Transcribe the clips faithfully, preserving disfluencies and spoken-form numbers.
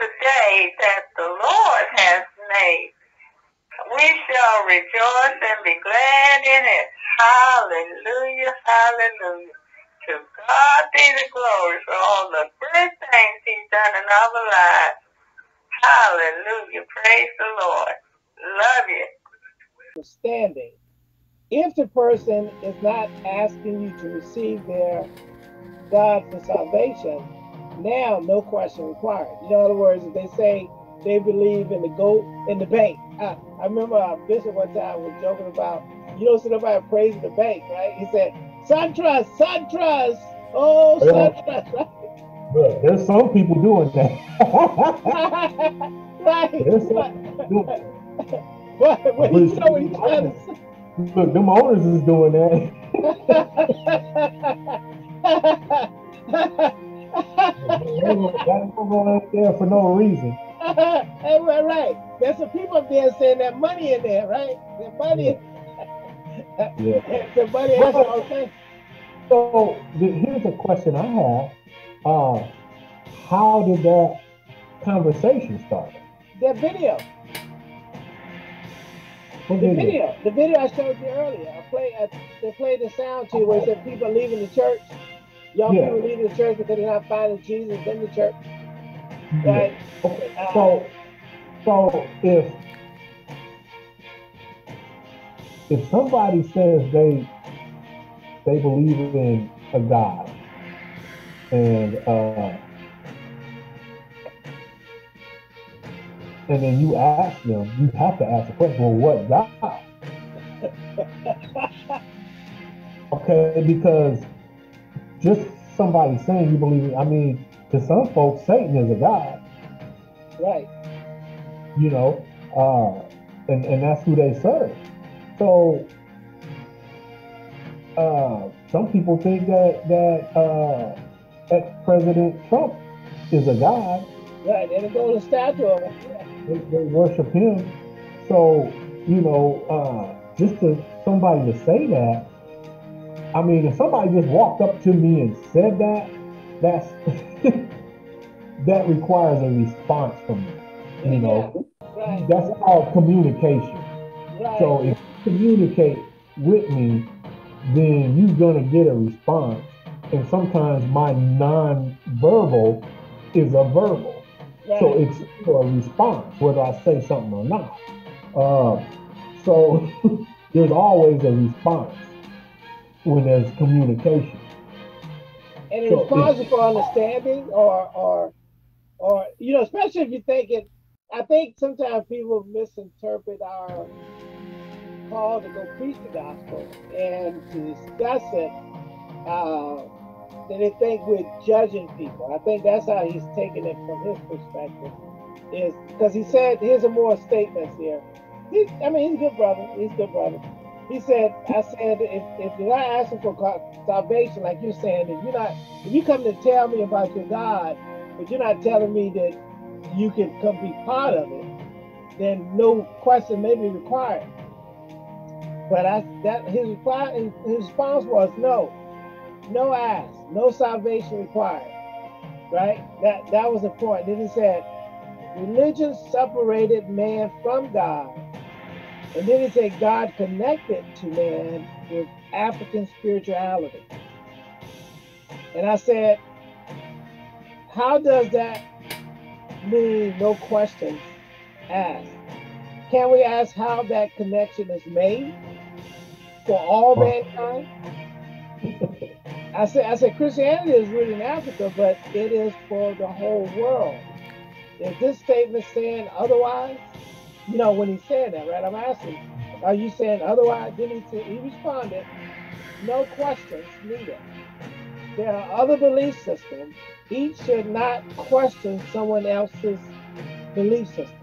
the day that the Lord has made. We shall rejoice and be glad in it. Hallelujah, hallelujah. To God be the glory for all the great things he's done in our lives. Hallelujah, praise the Lord. Love you. Understanding. If the person is not asking you to receive their God for salvation, now no question required. In other words, if they say they believe in the goat in the bank. I, I remember our bishop one time was joking about, you don't see nobody praising the bank, right? He said, SunTrust, SunTrust, oh, SunTrust. Look, there's some people doing that. Right. There's some people doing that. But when you know what he's trying to say. Look, them owners is doing that. They don't go up there for no reason. Hey, right, right. There's some people up there saying that money in there, right? Their money. Yeah. yeah. Their money. But, okay. So here's a question I have. Uh, how did that conversation start? That video. The video, the video I showed you earlier, I play, I, they played the sound to you where it said people are leaving the church. Young yeah. people leaving the church because they're not finding Jesus in the church, right? Yeah. Okay. Uh, so, so if if somebody says they they believe in a God and uh, and then you ask them, you have to ask the question, well, what God? Okay, because just somebody saying you believe, I mean, to some folks, Satan is a God. Right. You know, uh, and, and that's who they serve. So uh, some people think that, that uh, ex-President Trump is a God. Right, and it goes to statue of him. They, they worship him. So, you know, uh, just to somebody to say that, I mean, if somebody just walked up to me and said that, that's that requires a response from me. You know, yeah, right. That's all communication. Right. So if you communicate with me, then you're gonna get a response. And sometimes my non-verbal is a verbal. So it's for a response, whether I say something or not. Uh, so there's always a response when there's communication. And the so response is for understanding or, or, or, you know, especially if you think it, I think sometimes people misinterpret our call to go preach the gospel and to discuss it. Uh, And they think we're judging people. I think that's how he's taking it from his perspective. Is because he said, here's some more statements here. He, I mean, he's a good brother. He's a good brother. He said, I said, if, if you're not asking for salvation, like you're saying, if you're not, if you come to tell me about your God, but you're not telling me that you can come be part of it, then no question may be required. But I, that his reply, his response was no. No ask, no salvation required, right? That that was the point. Then he said, religion separated man from God. And then he said, God connected to man with African spirituality. And I said, how does that mean no questions asked? Can we ask how that connection is made for all mankind? I said, I said, Christianity is rooted in Africa, but it is for the whole world. Is this statement saying otherwise? You know, when he's saying that, right? I'm asking, are you saying otherwise? Then he said, he responded, no questions needed. There are other belief systems. Each should not question someone else's belief system.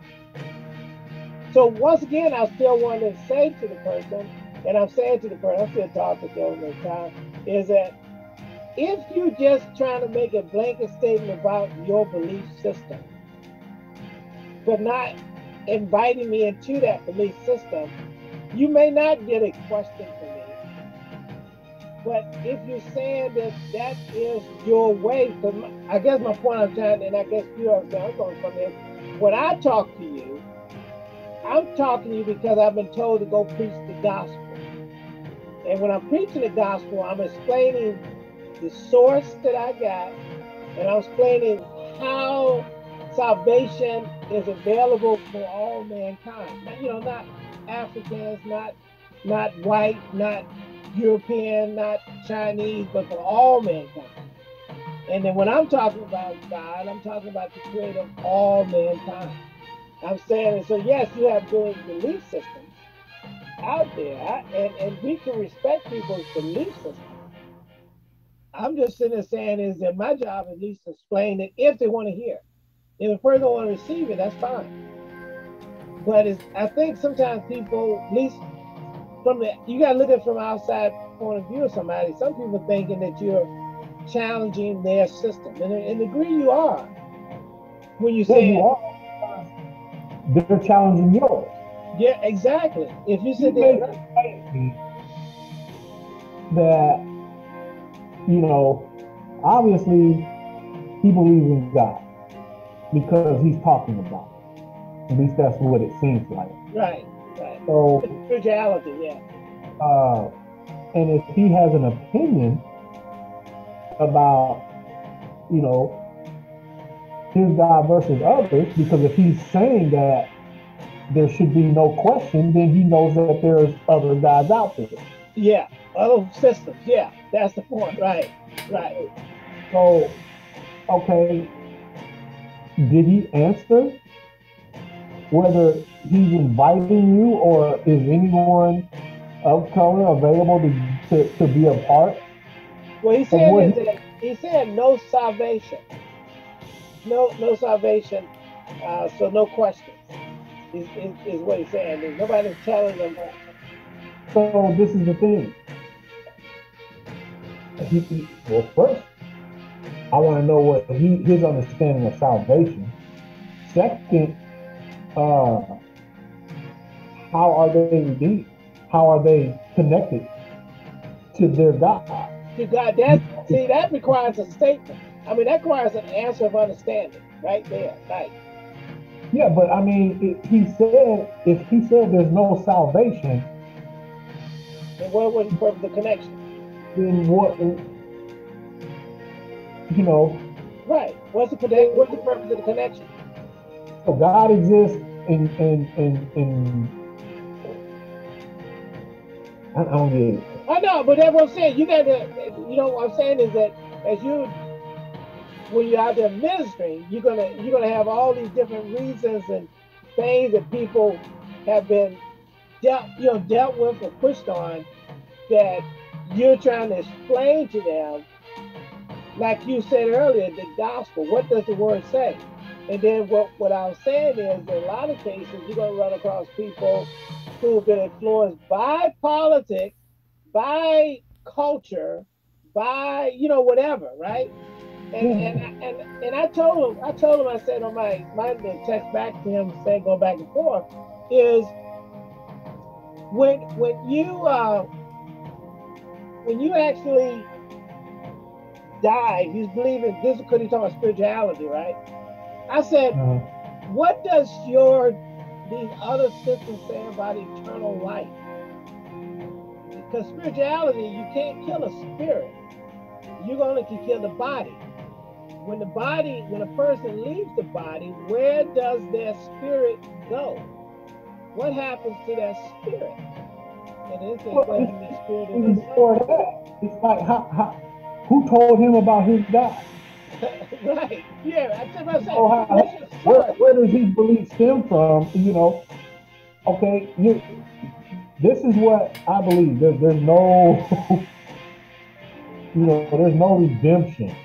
So once again, I still want to say to the person, and I'm saying to the person, I'm still talking to them all the time, is that if you're just trying to make a blanket statement about your belief system, but not inviting me into that belief system, you may not get a question from me. But if you're saying that that is your way, because I guess my point I'm trying, and I guess you are saying, I'm going to come in. When I talk to you, I'm talking to you because I've been told to go preach the gospel. And when I'm preaching the gospel, I'm explaining the source that I got, and I'm explaining how salvation is available for all mankind. You know, not Africans, not not white, not European, not Chinese, but for all mankind. And then when I'm talking about God, I'm talking about the creator of all mankind. I'm saying, so yes, you have various belief systems out there, and, and we can respect people's belief systems. I'm just sitting there saying is that my job at least to explain it if they want to hear. If a person don't want to receive it, that's fine. But it's, I think sometimes people, at least from the, you got to look at it from outside point of view of somebody. Some people thinking that you're challenging their system. And in the degree you are, when you say you are, they're challenging yours. Yeah, exactly. If you sit you there, that, you know, obviously he believes in God because he's talking about it. At least that's what it seems like. Right. Right. So spirituality, yeah. Uh, and if he has an opinion about, you know, his God versus others, because if he's saying that there should be no question, then he knows that there's other gods out there. Yeah, other systems. Yeah, that's the point. Right, right. So, okay, did he answer? Whether he's inviting you or is anyone of color available to, to, to be a part? Well, he said, what he, that, he said no salvation. No no salvation, uh, so no questions is, is, is what he's saying. There's nobody's telling them that. So this is the thing. He, he, well, first, I want to know what he, his understanding of salvation. Second, Uh, how are they redeemed? How are they connected to their God? To God, that see, that requires a statement. I mean, that requires an answer of understanding, right there, right? Yeah, but I mean, it, he said, if he said there's no salvation, then what was the connection? Then what? You know? Right. What's the what's the purpose of the connection? So God exists. And, and, and, and I don't get it. I know, but that's what I'm saying. You gotta, you know, what I'm saying is that as you, when you're out there ministering, you're gonna, you're gonna have all these different reasons and things that people have been dealt, you know, dealt with or pushed on that you're trying to explain to them, like you said earlier, the gospel. What does the word say? And then what, what I was saying is that in a lot of cases, you're going to run across people who have been influenced by politics, by culture, by, you know, whatever, right? And and and, and I told him, I told him, I said on my, my text back to him, saying going back and forth, is when, when, you, uh, when you actually die, you believe in, this is because he's talking about spirituality, right? I said, mm-hmm. What does your, these other systems say about eternal life? Because spirituality, you can't kill a spirit. You only can kill the body. When the body, when a person leaves the body, where does their spirit go? What happens to their spirit? And it's a question of the spirit in the soul. It's like, how, how, who told him about his God? Right. Yeah. I said, I said, oh, how, where, where does his belief stem from? You know. Okay. You, this is what I believe. There, there's no. You know, there's no redemption,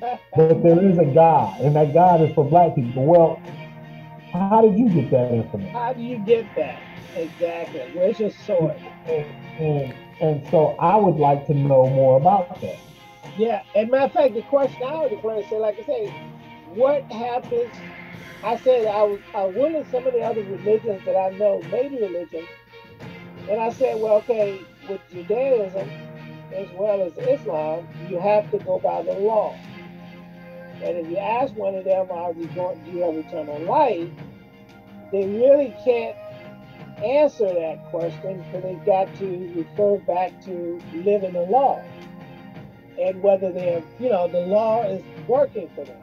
but there is a God, and that God is for black people. Well, how did you get that information? How do you get that? Exactly. Where's your source? And, and and so I would like to know more about that. Yeah, and matter of fact, the question I would want to say, like I say, what happens? I said I was I went in some of the other religions that I know, major religions, and I said, well, okay, with Judaism, as well as Islam, you have to go by the law. And if you ask one of them, are you going, do you have eternal life? They really can't answer that question because they've got to refer back to living the law and whether they're, you know, the law is working for them.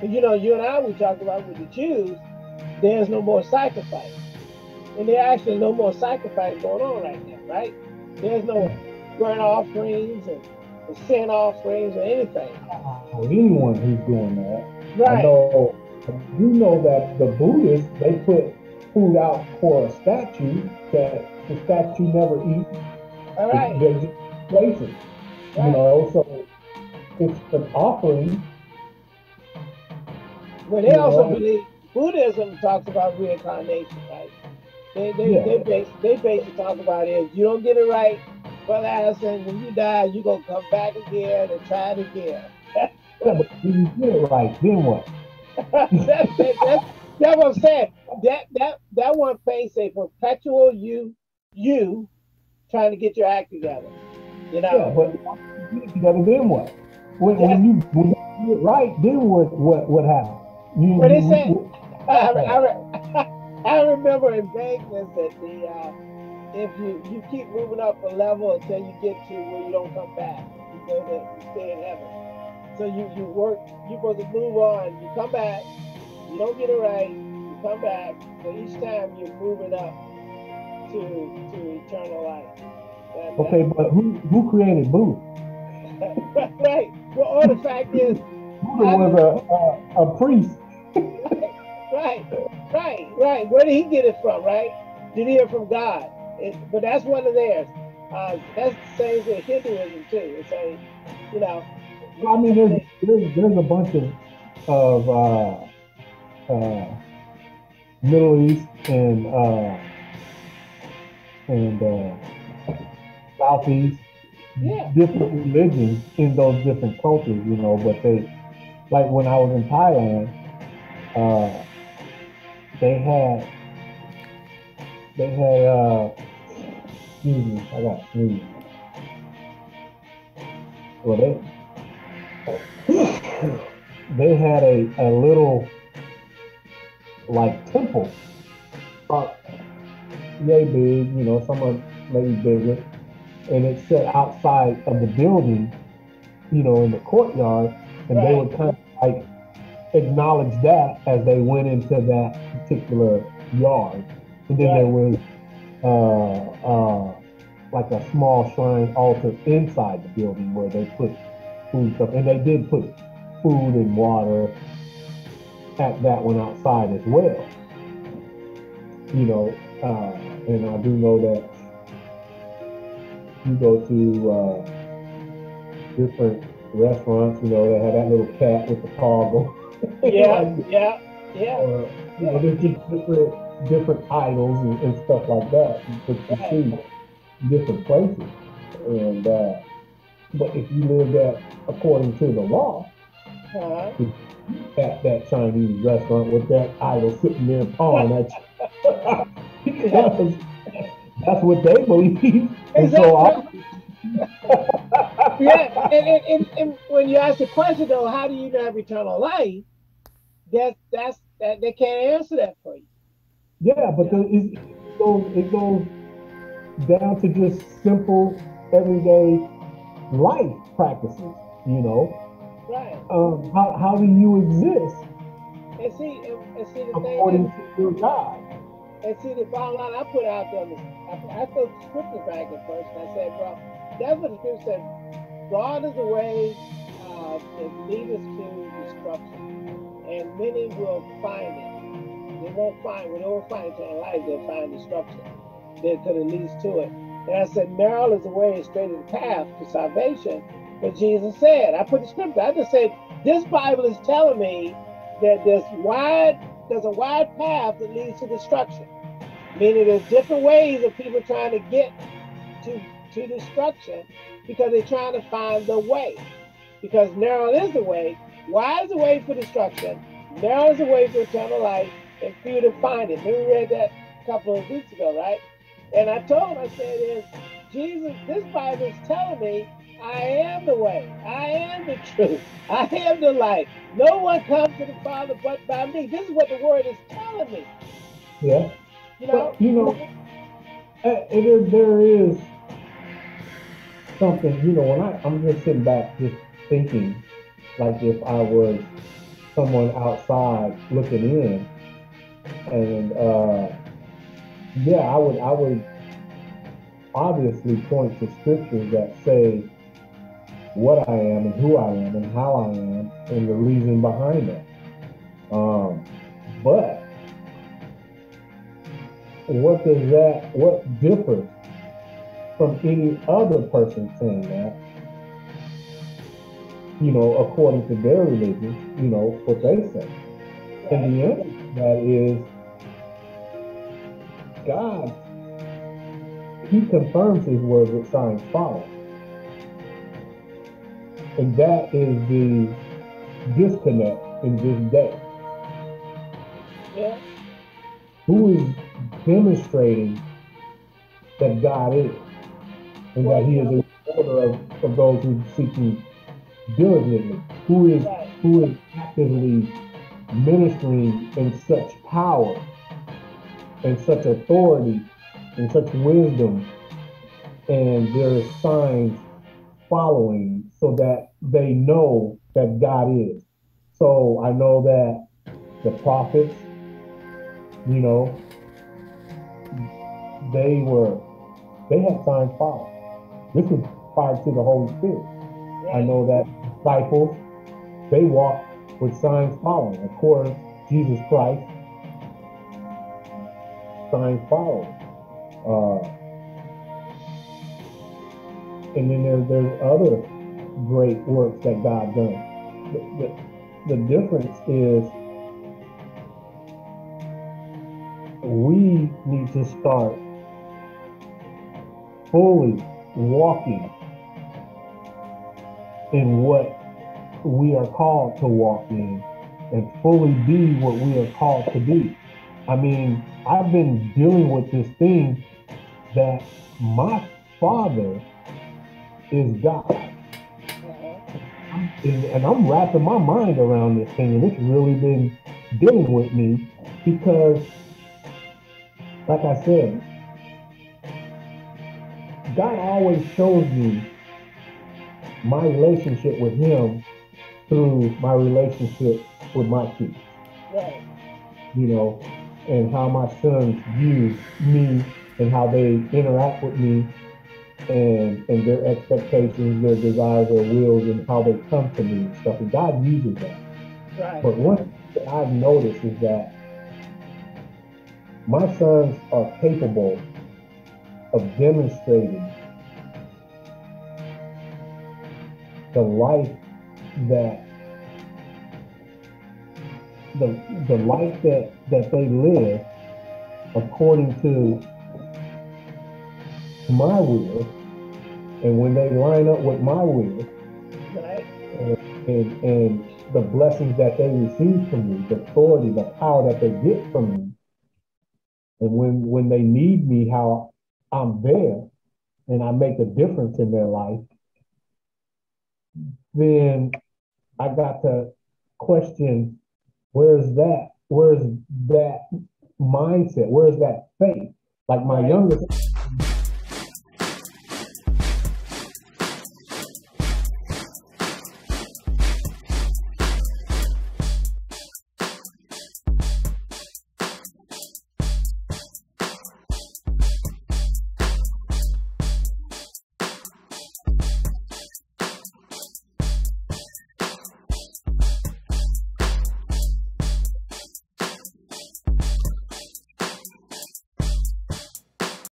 But, you know, you and I, we talked about with the Jews, there's no more sacrifice. And there's actually no more sacrifice going on right now, right? There's no burnt offerings and sin offerings or anything. Anyone who's doing that. Right. I know, you know that the Buddhists, they put food out for a statue that the statue never eats. All right. They just place it. Right. You know, so it's an offering. Well, they also know. Believe Buddhism talks about reincarnation, right? They they yeah. they base they basically talk about it. You don't get it right, Brother Addison, when you die, you're going to come back again and try it again. Yeah, but you get it right, then what? that, that, that's, that's what I'm saying. That that that one face a perpetual you you trying to get your act together. You know. Yeah, but you get it together, then what? When, yeah. when you when you get it right, then what what what happens? You, what is that? I, I, I remember in vagueness that the. Uh, If you, you keep moving up a level until you get to where you don't come back, you go to you stay in heaven. So you, you work, you're supposed to move on, you come back, you don't get it right, you come back, but each time you're moving up to to eternal life. That, okay, but who who created Buddha? Right. Well, all the fact is Buddha was a, a a priest. Right, right, right. Where did he get it from, right? Did he hear from God? It, but that's one of theirs. Uh, that's the same with Hinduism too. It's a, you know. Well, I mean, there's, there's there's a bunch of of uh, uh, Middle East and uh, and uh, Southeast yeah. different religions in those different cultures, you know. But they, like when I was in Thailand, uh, they had they had. Uh, Jesus, I got three. Well, they they had a, a little like temple, about yay big, you know, some of maybe bigger, and it set outside of the building, you know, in the courtyard, and right. they would kind of like acknowledge that as they went into that particular yard, and then right. there was. Uh, uh, like a small shrine altar inside the building where they put food stuff, and they did put food and water at that one outside as well. You know, uh, and I do know that you go to uh, different restaurants, you know, they have that little cat with the toggle. Yeah, like, yeah, yeah. Uh, you know, there's just different. different idols and, and stuff like that that you see different places, and uh, but if you live that according to the law, uh-huh. at that Chinese restaurant with that idol sitting there pawing at you, because that's what they believe. And so I, yeah, and, and, and, and when you ask the question though, how do you have eternal life? That that's that they can't answer that for you. Yeah, but yeah. The, it, goes, it goes down to just simple, everyday life practices, you know? Right. Um, how, how do you exist and see, and, and see the according thing is, to your God? And see, the bottom line I put out there, I, I threw the scripture back at first, and I said, well, that's what the scripture said. God is the way uh, that leads to destruction, and many will find it. They won't find, when they won't find eternal life, they'll find destruction. They could have leads to it. And I said, narrow is the way and straight is the path to salvation. But Jesus said, I put the scripture, I just said, this Bible is telling me that there's wide, there's a wide path that leads to destruction. Meaning there's different ways of people trying to get to, to destruction because they're trying to find the way. Because narrow is the way, wide is the way for destruction, narrow is the way for eternal life, and few to find it. We read that a couple of weeks ago, right? And I told him, I said, is Jesus, this Bible is telling me I am the way, I am the truth, I am the life. No one comes to the Father but by me. This is what the word is telling me. Yeah. You know, but, you know there, there is something, you know, when I, I'm just sitting back just thinking like if I was someone outside looking in, and uh, yeah, I would, I would obviously point to scriptures that say what I am and who I am and how I am and the reason behind it. Um, but what does that, what differs from any other person saying that, you know, according to their religion, you know, what they say? In the end, that is God. He confirms his words with signs following. And that is the disconnect in this day. Yeah. Who is demonstrating that God is, and well, that he is a rewarder of, of those who seek him diligently? Who is, right. who is actively ministering in such power and such authority and such wisdom, and their signs following, so that they know that God is. So I know that the prophets, you know, they were, they had signs following. This is prior to the Holy Spirit. Yeah. I know that disciples, they walked with signs following. Of course, Jesus Christ, signs following. Uh, and then there, there's other great works that God done. The, the, the difference is we need to start fully walking in what we are called to walk in and fully be what we are called to be. I mean, I've been dealing with this thing that my Father is God. And, and I'm wrapping my mind around this thing, and it's really been dealing with me because, like I said, God always shows me my relationship with him through my relationship with my kids. Right. You know, and how my sons view me and how they interact with me, and and their expectations, their desires, their wills, and how they come to me and stuff. And God uses that. Right. But one thing that I've noticed is that my sons are capable of demonstrating the life that the the life that that they live according to my will, and when they line up with my will, right. and, and and the blessings that they receive from me, the authority, the power that they get from me, and when when they need me, how I'm there and I make a difference in their life, then I got to question, where's that? Where's that mindset? Where's that faith? Like my youngest